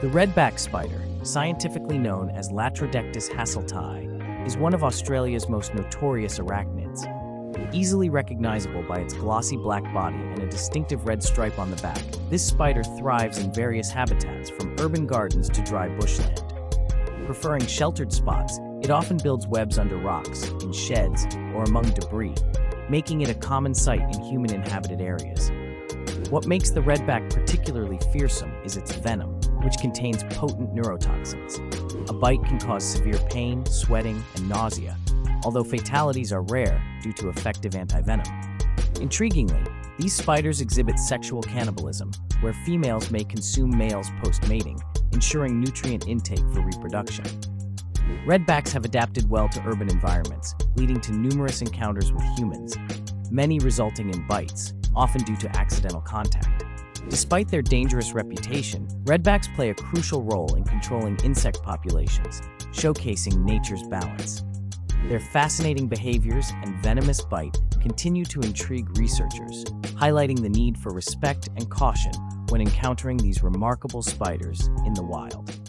The redback spider, scientifically known as Latrodectus hasseltii, is one of Australia's most notorious arachnids, easily recognizable by its glossy black body and a distinctive red stripe on the back. This spider thrives in various habitats, from urban gardens to dry bushland. Preferring sheltered spots, it often builds webs under rocks, in sheds, or among debris, making it a common sight in human-inhabited areas. What makes the redback particularly fearsome is its venom, which contains potent neurotoxins. A bite can cause severe pain, sweating, and nausea, although fatalities are rare due to effective antivenom. Intriguingly, these spiders exhibit sexual cannibalism, where females may consume males post-mating, ensuring nutrient intake for reproduction. Redbacks have adapted well to urban environments, leading to numerous encounters with humans, many resulting in bites, often due to accidental contact. Despite their dangerous reputation, redbacks play a crucial role in controlling insect populations, showcasing nature's balance. Their fascinating behaviors and venomous bite continue to intrigue researchers, highlighting the need for respect and caution when encountering these remarkable spiders in the wild.